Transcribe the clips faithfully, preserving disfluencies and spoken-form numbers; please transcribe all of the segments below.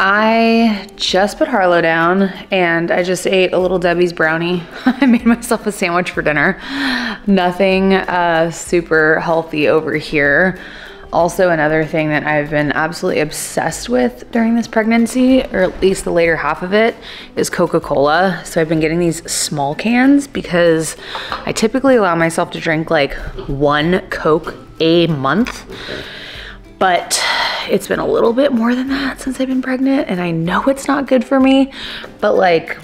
I just put Harlow down and I just ate a little Debbie's brownie. I made myself a sandwich for dinner. Nothing uh, super healthy over here. Also, another thing that I've been absolutely obsessed with during this pregnancy, or at least the later half of it, is Coca-Cola. So I've been getting these small cans because I typically allow myself to drink like one Coke a month, but it's been a little bit more than that since I've been pregnant, and I know it's not good for me, but like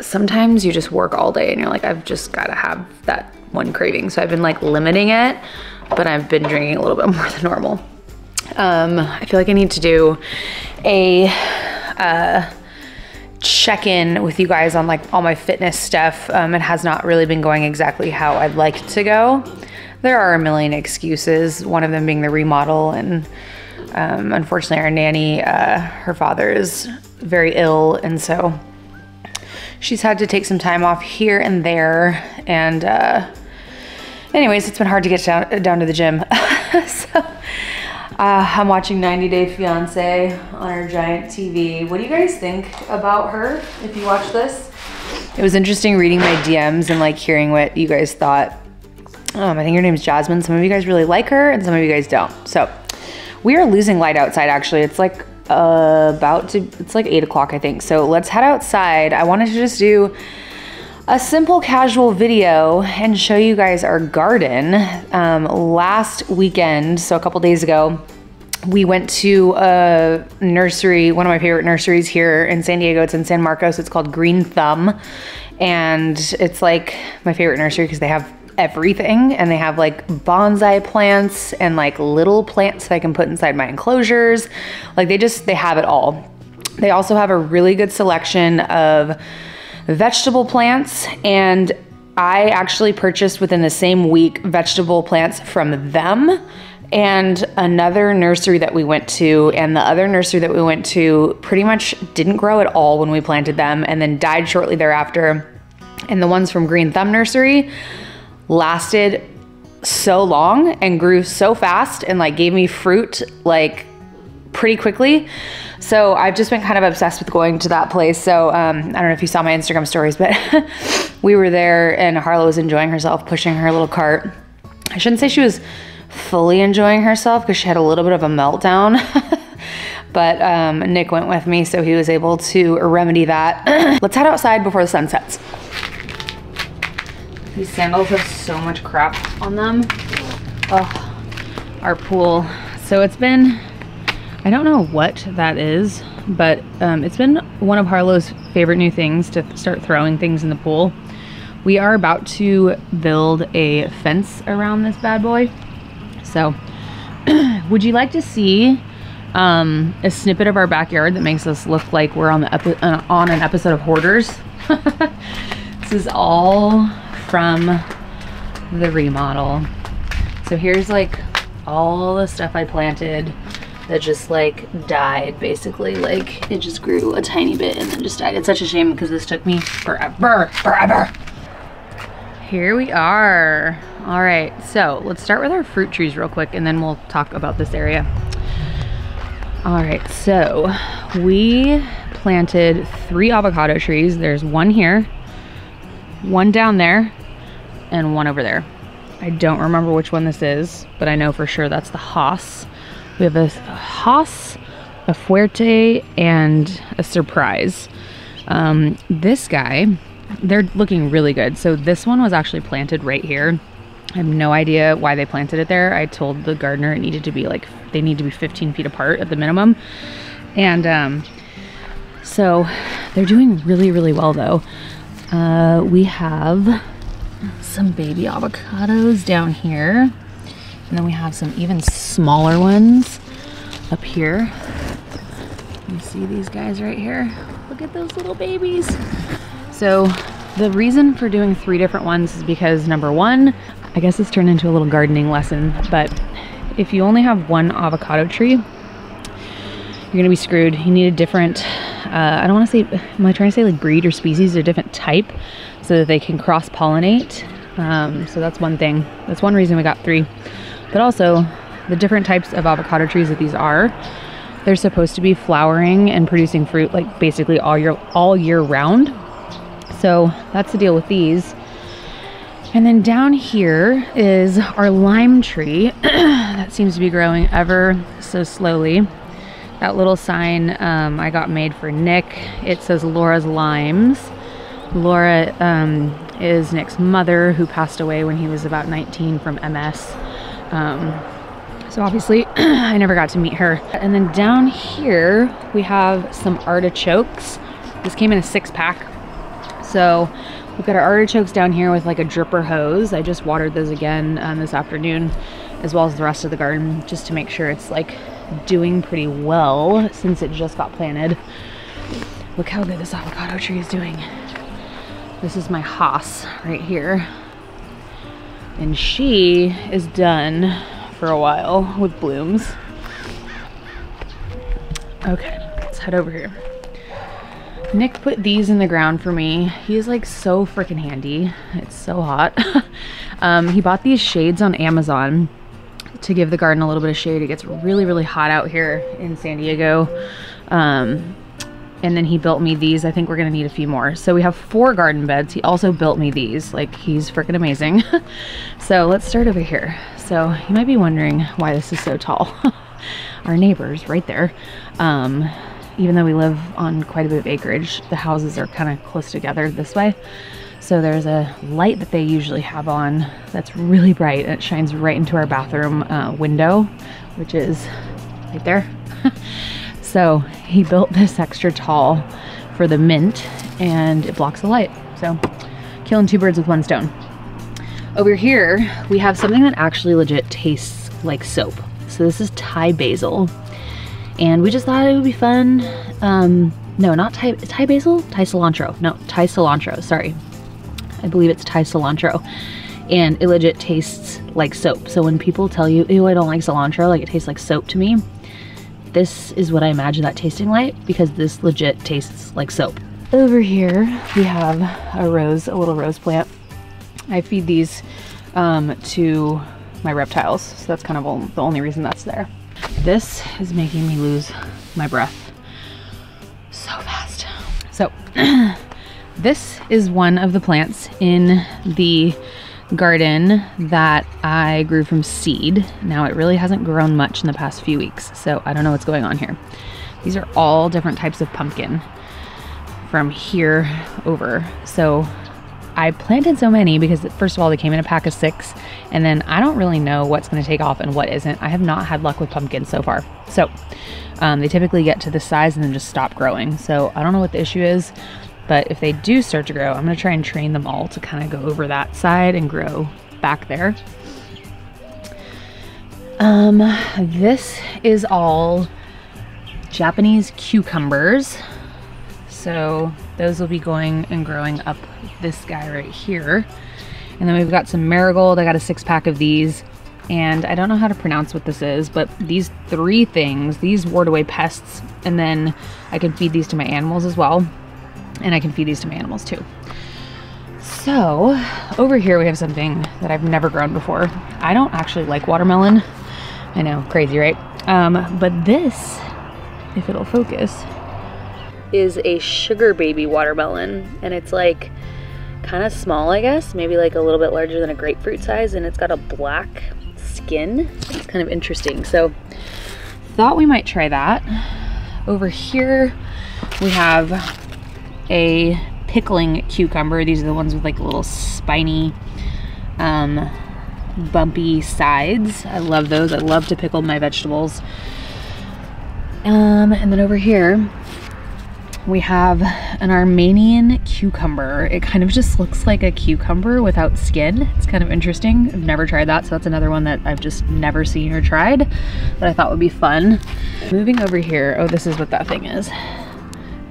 sometimes you just work all day and you're like, I've just gotta have that one craving. So I've been like limiting it, but I've been drinking a little bit more than normal. Um, I feel like I need to do a uh, check-in with you guys on like all my fitness stuff. Um, it has not really been going exactly how I'd like it to go. There are a million excuses, one of them being the remodel, and um, unfortunately our nanny, uh, her father is very ill, and so she's had to take some time off here and there, and uh, anyways, it's been hard to get down, down to the gym. So, uh, I'm watching ninety day fiance on our giant T V. What do you guys think about her if you watch this? It was interesting reading my D Ms and like hearing what you guys thought. Um, I think her name's Jasmine. Some of you guys really like her and some of you guys don't. So we are losing light outside actually. It's like uh, about to, it's like eight o'clock I think. So let's head outside. I wanted to just do a simple casual video and show you guys our garden. Um, last weekend, so a couple days ago, we went to a nursery, one of my favorite nurseries here in San Diego. It's in San Marcos. It's called Green Thumb. And it's like my favorite nursery because they have everything, and they have like bonsai plants and like little plants that I can put inside my enclosures. Like they just, they have it all. They also have a really good selection of vegetable plants, and I actually purchased within the same week vegetable plants from them and another nursery that we went to, and the other nursery that we went to pretty much didn't grow at all when we planted them and then died shortly thereafter. And the ones from Green Thumb Nursery lasted so long and grew so fast and like gave me fruit like pretty quickly. So I've just been kind of obsessed with going to that place. So um, I don't know if you saw my Instagram stories, but we were there and Harlow was enjoying herself, pushing her little cart. I shouldn't say she was fully enjoying herself because she had a little bit of a meltdown, but um, Nick went with me, so he was able to remedy that. Let's head outside before the sun sets. These sandals have so much crap on them. Oh, our pool. So it's been, I don't know what that is, but um, it's been one of Harlow's favorite new things to th start throwing things in the pool. We are about to build a fence around this bad boy. So would you like to see um, a snippet of our backyard that makes us look like we're on, the epi uh, on an episode of Hoarders? This is all from the remodel. So here's like all the stuff I planted that just like died basically. Like it just grew a tiny bit and then just died. It's such a shame because this took me forever, forever. Here we are. All right, so let's start with our fruit trees real quick and then we'll talk about this area. All right, so we planted three avocado trees. There's one here, one down there, and one over there. I don't remember which one this is, but I know for sure that's the Haas. We have a Haas, a Fuerte, and a Surprise. Um, this guy, they're looking really good. So this one was actually planted right here. I have no idea why they planted it there. I told the gardener it needed to be like, they need to be fifteen feet apart at the minimum. And um, so they're doing really, really well though. Uh, we have some baby avocados down here. And then we have some even smaller ones up here. You see these guys right here? Look at those little babies. So the reason for doing three different ones is because number one, I guess it's turned into a little gardening lesson, but if you only have one avocado tree, you're gonna be screwed. You need a different, uh, I don't wanna say, am I trying to say like breed or species or different type so that they can cross-pollinate? Um, so that's one thing. That's one reason we got three. But also the different types of avocado trees that these are They're supposed to be flowering and producing fruit like basically all year, all year round. So that's the deal with these. And then down here is our lime tree that seems to be growing ever so slowly. That little sign um, I got made for Nick. It says Laura's Limes. Laura um, is Nick's mother who passed away when he was about nineteen from M S. Um, so obviously I never got to meet her. And then down here we have some artichokes. This came in a six pack. So we've got our artichokes down here with like a dripper hose. I just watered those again um, this afternoon, as well as the rest of the garden, just to make sure it's like doing pretty well since it just got planted. Look how good this avocado tree is doing. This is my Haas right here. And she is done for a while with blooms. Okay, let's head over here. Nick put these in the ground for me. He is like so freaking handy. It's so hot. um, he bought these shades on Amazon to give the garden a little bit of shade. It gets really, really hot out here in San Diego. Um, and then he built me these. I think we're gonna need a few more. So we have four garden beds. He also built me these. Like, he's freaking amazing. So let's start over here. So you might be wondering why this is so tall. Our neighbor's right there. Um, even though we live on quite a bit of acreage, the houses are kind of close together this way. So there's a light that they usually have on that's really bright, and it shines right into our bathroom uh, window, which is right there. So he built this extra tall for the mint, and it blocks the light. So killing two birds with one stone. Over here, we have something that actually legit tastes like soap. So this is Thai basil. And we just thought it would be fun. Um, no, not Thai, Thai basil, Thai cilantro. No, Thai cilantro, sorry. I believe it's Thai cilantro. And it legit tastes like soap. So when people tell you, ew, I don't like cilantro, like it tastes like soap to me, this is what I imagine that tasting like, because this legit tastes like soap. Over here, we have a rose, a little rose plant. I feed these um, to my reptiles. So that's kind of the only reason that's there. This is making me lose my breath so fast. So this is one of the plants in the garden that I grew from seed. Now, it really hasn't grown much in the past few weeks, so I don't know what's going on here. These are all different types of pumpkin from here over. So I planted so many because, first of all, they came in a pack of six, and then I don't really know what's going to take off and what isn't. I have not had luck with pumpkins so far. So um, they typically get to this size and then just stop growing. So I don't know what the issue is, but if they do start to grow, I'm going to try and train them all to kind of go over that side and grow back there. Um, this is all Japanese cucumbers. So those will be going and growing up this guy right here. And then we've got some marigold. I got a six pack of these, and I don't know how to pronounce what this is, but these three things, these ward away pests, and then I can feed these to my animals as well. And I can feed these to my animals too. So over here we have something that I've never grown before. I don't actually like watermelon. I know, crazy, right? Um, but this, if it'll focus, is a sugar baby watermelon, and it's like kind of small, I guess, maybe like a little bit larger than a grapefruit size, and it's got a black skin. It's kind of interesting, so thought we might try that. Over here we have a pickling cucumber. These are the ones with like little spiny um, bumpy sides. I love those. I love to pickle my vegetables. Um, and then over here we have an Armenian cucumber. It kind of just looks like a cucumber without skin. It's kind of interesting. I've never tried that, so that's another one that I've just never seen or tried that I thought would be fun. Moving over here, oh, this is what that thing is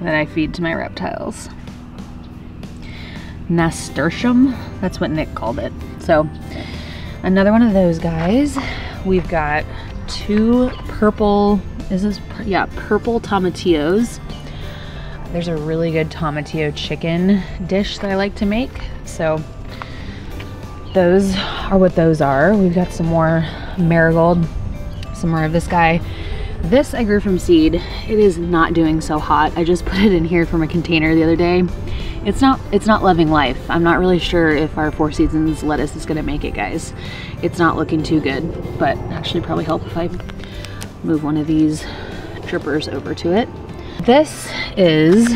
that I feed to my reptiles. Nasturtium, that's what Nick called it. So another one of those guys. We've got two purple, is this, yeah, purple tomatillos. There's a really good tomatillo chicken dish that I like to make. So those are what those are. We've got some more marigold, some more of this guy. This I grew from seed. It is not doing so hot. I just put it in here from a container the other day. It's not, it's not loving life. I'm not really sure if our Four Seasons lettuce is gonna make it, guys. It's not looking too good, but actually probably help if I move one of these drippers over to it. This is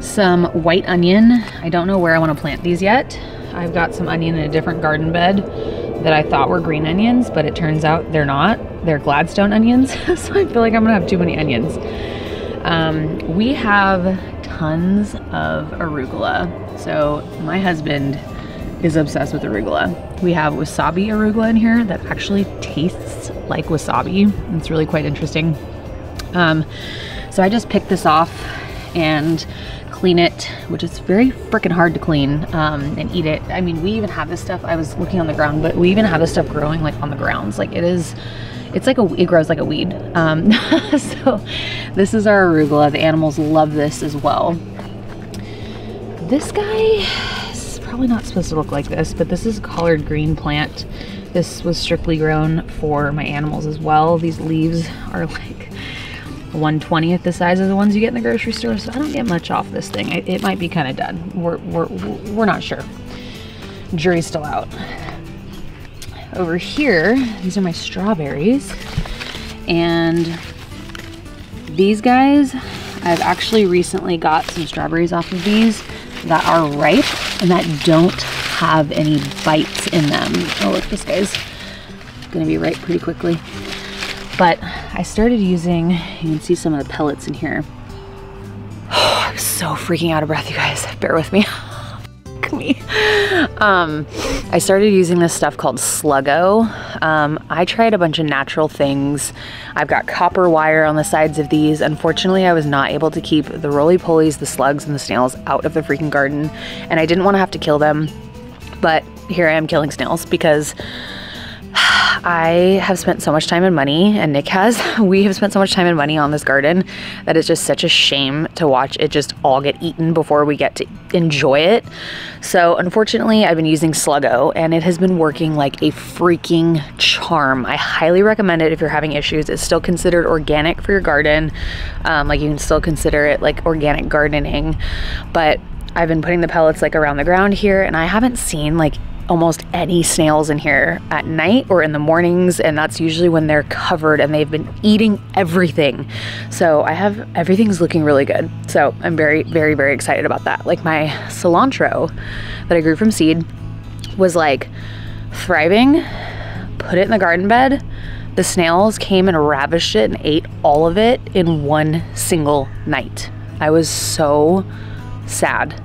some white onion. I don't know where I wanna plant these yet. I've got some onion in a different garden bed that I thought were green onions, but it turns out they're not. They're Gladstone onions, so I feel like I'm gonna have too many onions. Um, we have tons of arugula. So my husband is obsessed with arugula. We have wasabi arugula in here that actually tastes like wasabi. It's really quite interesting. Um, so I just picked this off and clean it, which is very freaking hard to clean, um, and eat it. I mean, we even have this stuff, I was looking on the ground, but we even have this stuff growing like on the grounds. Like it is, it's like a, it grows like a weed. Um, so this is our arugula. The animals love this as well. This guy is probably not supposed to look like this, but this is a collard green plant. This was strictly grown for my animals as well. These leaves are like one twentieth the size of the ones you get in the grocery store, so I don't get much off this thing. It, it might be kind of done. We're, we're, we're not sure. Jury's still out. Over here, these are my strawberries, and these guys, I've actually recently got some strawberries off of these that are ripe and that don't have any bites in them. Oh, look, this guy's gonna be ripe pretty quickly. But I started using, you can see some of the pellets in here. Oh, I'm so freaking out of breath, you guys. Bear with me. me. Um, I started using this stuff called Sluggo. Um, I tried a bunch of natural things. I've got copper wire on the sides of these. Unfortunately, I was not able to keep the roly-polies, the slugs, and the snails out of the freaking garden. And I didn't want to have to kill them. But here I am killing snails because I have spent so much time and money, and Nick has, we have spent so much time and money on this garden that it's just such a shame to watch it just all get eaten before we get to enjoy it. So unfortunately, I've been using Sluggo, and it has been working like a freaking charm. I highly recommend it if you're having issues. It's still considered organic for your garden. Um, like you can still consider it like organic gardening, but I've been putting the pellets like around the ground here, and I haven't seen like almost any snails in here at night or in the mornings, and that's usually when they're covered and they've been eating everything. So I have, everything's looking really good. So I'm very, very, very excited about that. Like my cilantro that I grew from seed was like thriving, put it in the garden bed. The snails came and ravished it and ate all of it in one single night. I was so sad.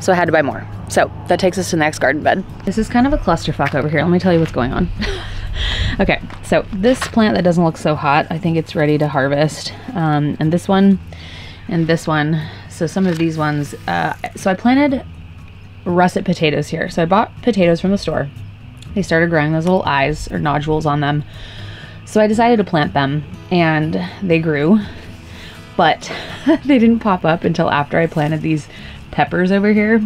So I had to buy more. So that takes us to the next garden bed. This is kind of a clusterfuck over here. Let me tell you what's going on. Okay, so this plant that doesn't look so hot, I think it's ready to harvest. Um, and this one, and this one. So some of these ones, uh, so I planted russet potatoes here. So I bought potatoes from the store. They started growing those little eyes or nodules on them. So I decided to plant them, and they grew, but they didn't pop up until after I planted these peppers over here.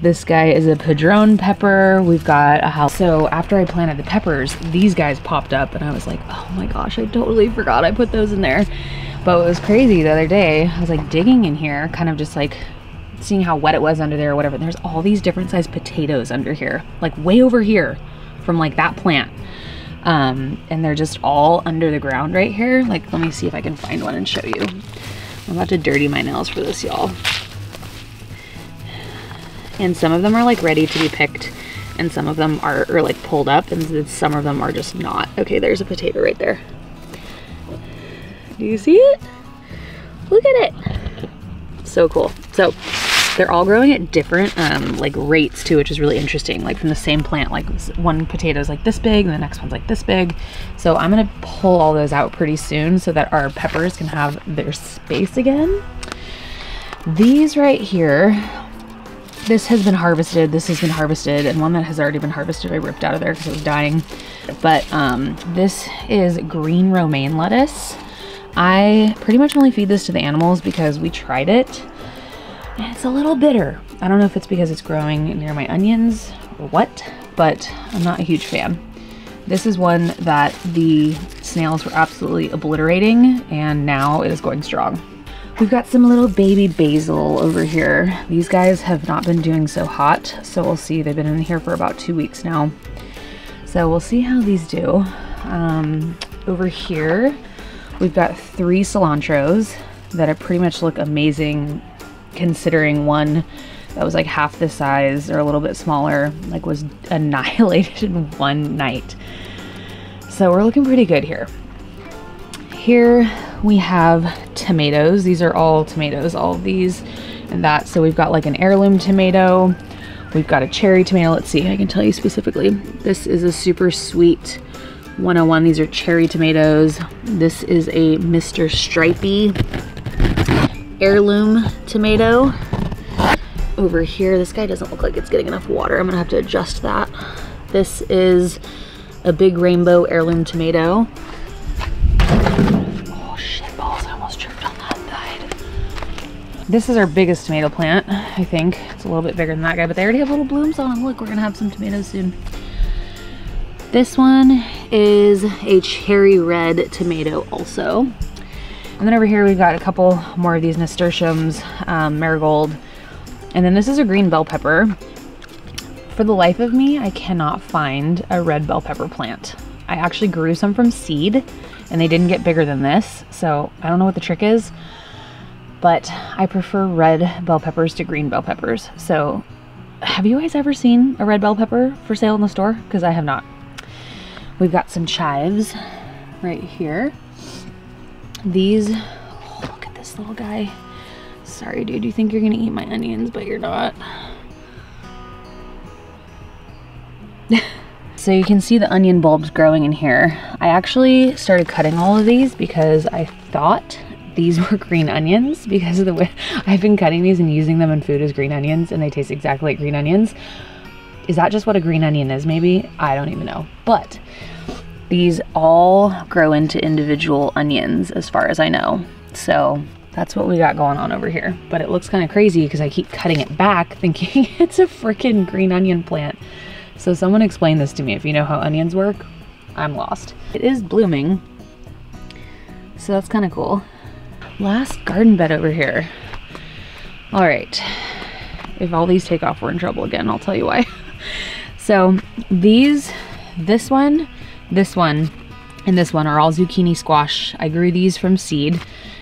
This guy is a Padron pepper. We've got a Haas. So after I planted the peppers, these guys popped up, and I was like, oh my gosh, I totally forgot I put those in there. But what was crazy the other day, I was like digging in here, kind of just like seeing how wet it was under there or whatever. And there's all these different sized potatoes under here, like way over here from like that plant. Um, and they're just all under the ground right here. Like, let me see if I can find one and show you. I'm about to dirty my nails for this, y'all. And some of them are like ready to be picked, and some of them are, are like pulled up, and some of them are just not. Okay, there's a potato right there. Do you see it? Look at it. So cool. So they're all growing at different um, like rates too, which is really interesting. Like from the same plant, like one potato is like this big and the next one's like this big. So I'm gonna pull all those out pretty soon so that our peppers can have their space again. These right here, this has been harvested, this has been harvested, and one that has already been harvested I ripped out of there because it was dying. But um, this is green romaine lettuce. I pretty much only feed this to the animals because we tried it, and it's a little bitter. I don't know if it's because it's growing near my onions or what, but I'm not a huge fan. This is one that the snails were absolutely obliterating, and now it is going strong. We've got some little baby basil over here. These guys have not been doing so hot, so we'll see. They've been in here for about two weeks now. So we'll see how these do. Um, over here, we've got three cilantros that are pretty much look amazing, considering one that was like half the size or a little bit smaller, like was annihilated in one night. So we're looking pretty good here. Here we have tomatoes. These are all tomatoes, all of these and that. So we've got like an heirloom tomato. We've got a cherry tomato. Let's see, I can tell you specifically. This is a Super Sweet one oh one. These are cherry tomatoes. This is a Mister Stripey heirloom tomato. Over here, this guy doesn't look like it's getting enough water. I'm gonna have to adjust that. This is a big rainbow heirloom tomato. This is our biggest tomato plant, I think. It's a little bit bigger than that guy, but they already have little blooms on them. Look, we're gonna have some tomatoes soon. This one is a cherry red tomato also. And then over here, we've got a couple more of these nasturtiums, um, marigold. And then this is a green bell pepper. For the life of me, I cannot find a red bell pepper plant. I actually grew some from seed and they didn't get bigger than this. So I don't know what the trick is. But I prefer red bell peppers to green bell peppers. So have you guys ever seen a red bell pepper for sale in the store? Because I have not. We've got some chives right here. These, oh, look at this little guy. Sorry, dude, you think you're gonna eat my onions, but you're not. So you can see the onion bulbs growing in here. I actually started cutting all of these because I thought these were green onions because of the way I've been cutting these and using them in food as green onions, and they taste exactly like green onions. Is that just what a green onion is maybe? I don't even know. But these all grow into individual onions as far as I know. So that's what we got going on over here. But it looks kind of crazy because I keep cutting it back thinking it's a freaking green onion plant. So someone explain this to me. If you know how onions work, I'm lost. It is blooming, so that's kind of cool. Last garden bed over here. All right, if all these take off, we're in trouble again. I'll tell you why. So these, this one, this one, and this one are all zucchini squash. I grew these from seed.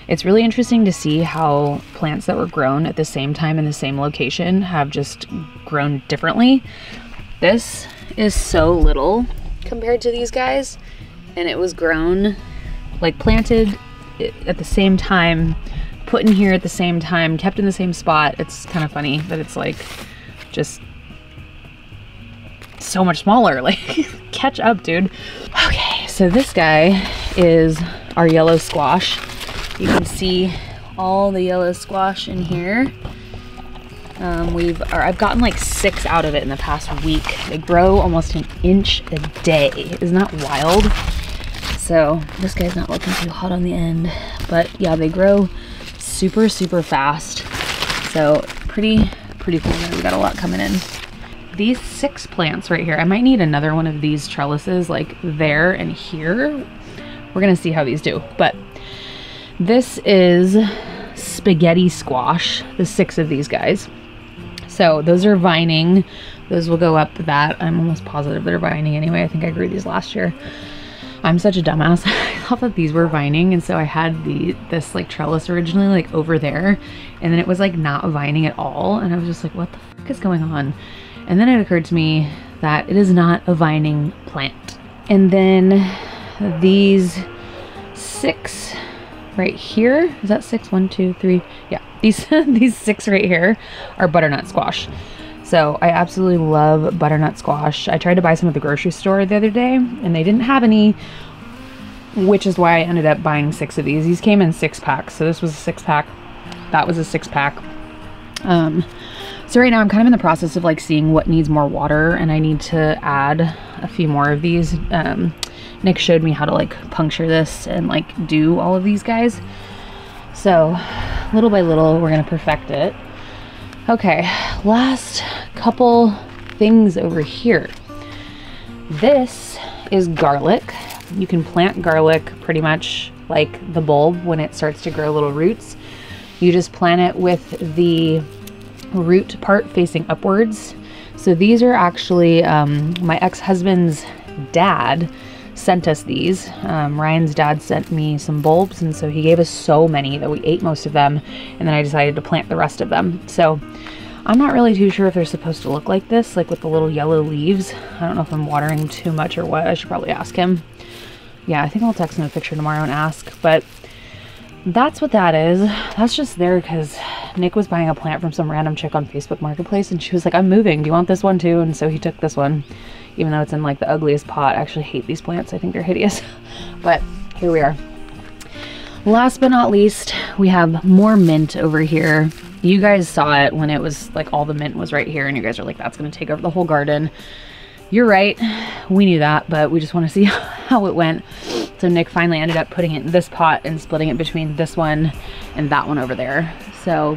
It's really interesting to see how plants that were grown at the same time in the same location have just grown differently. This is so little compared to these guys, and it was grown, like planted at the same time, put in here at the same time, kept in the same spot. It's kind of funny that it's like just so much smaller. Like, catch up, dude. Okay, so this guy is our yellow squash. You can see all the yellow squash in here. Um, we've, or I've gotten like six out of it in the past week. They grow almost an inch a day. Isn't that wild? So this guy's not looking too hot on the end, but yeah, they grow super, super fast. So pretty, pretty cool. We got a lot coming in. These six plants right here, I might need another one of these trellises like there and here. We're going to see how these do, but this is spaghetti squash, the six of these guys. So those are vining. Those will go up that. I'm almost positive they're vining anyway. I think I grew these last year. I'm such a dumbass. I thought that these were vining, and so I had the this like trellis originally like over there, and then it was like not vining at all, and I was just like, what the fuck is going on? And then it occurred to me that it is not a vining plant. And then these six right here, is that six? One, two, three. Yeah, these these six right here are butternut squash. So I absolutely love butternut squash. I tried to buy some at the grocery store the other day and they didn't have any, which is why I ended up buying six of these. These came in six packs. So this was a six pack. That was a six pack. Um, so right now I'm kind of in the process of like seeing what needs more water, and I need to add a few more of these. Um, Nick showed me how to like puncture this and like do all of these guys. So little by little, we're gonna perfect it. Okay, last couple things over here. This is garlic. You can plant garlic pretty much like the bulb when it starts to grow little roots. You just plant it with the root part facing upwards. So these are actually um, my ex-husband's dad sent us these. Um, Ryan's dad sent me some bulbs, and so he gave us so many that we ate most of them, and then I decided to plant the rest of them. So I'm not really too sure if they're supposed to look like this, like with the little yellow leaves. I don't know if I'm watering too much or what. I should probably ask him. Yeah, I think I'll text him a picture tomorrow and ask, but that's what that is. That's just there because Nick was buying a plant from some random chick on Facebook Marketplace, and she was like, I'm moving, do you want this one too? And so he took this one, even though it's in like the ugliest pot. I actually hate these plants. I think they're hideous, but here we are. Last but not least, we have more mint over here. You guys saw it when it was like all the mint was right here, and you guys are like, that's gonna take over the whole garden. You're right, we knew that, but we just wanna see how it went. So Nick finally ended up putting it in this pot and splitting it between this one and that one over there. So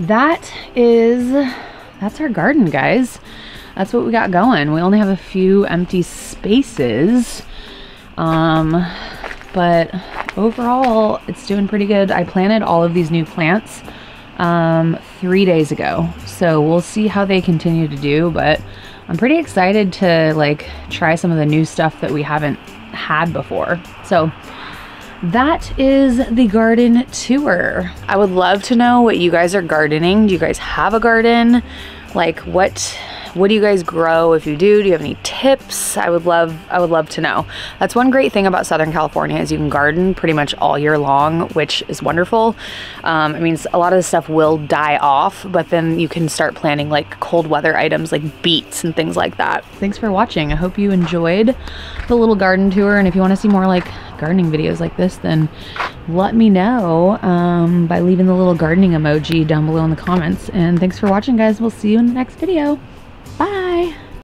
that is, that's our garden, guys. That's what we got going. We only have a few empty spaces, um, but overall it's doing pretty good. I planted all of these new plants um, three days ago, so we'll see how they continue to do, but I'm pretty excited to like try some of the new stuff that we haven't had before. So that is the garden tour. I would love to know what you guys are gardening. Do you guys have a garden? Like what what do you guys grow? If you do, do you have any tips? I would love I would love to know. That's one great thing about Southern California is you can garden pretty much all year long, which is wonderful. Um, I mean, a lot of the stuff will die off, but then you can start planting like cold weather items like beets and things like that. Thanks for watching. I hope you enjoyed the little garden tour, and if you want to see more like gardening videos like this, then let me know um, by leaving the little gardening emoji down below in the comments. And thanks for watching, guys. We'll see you in the next video. Bye.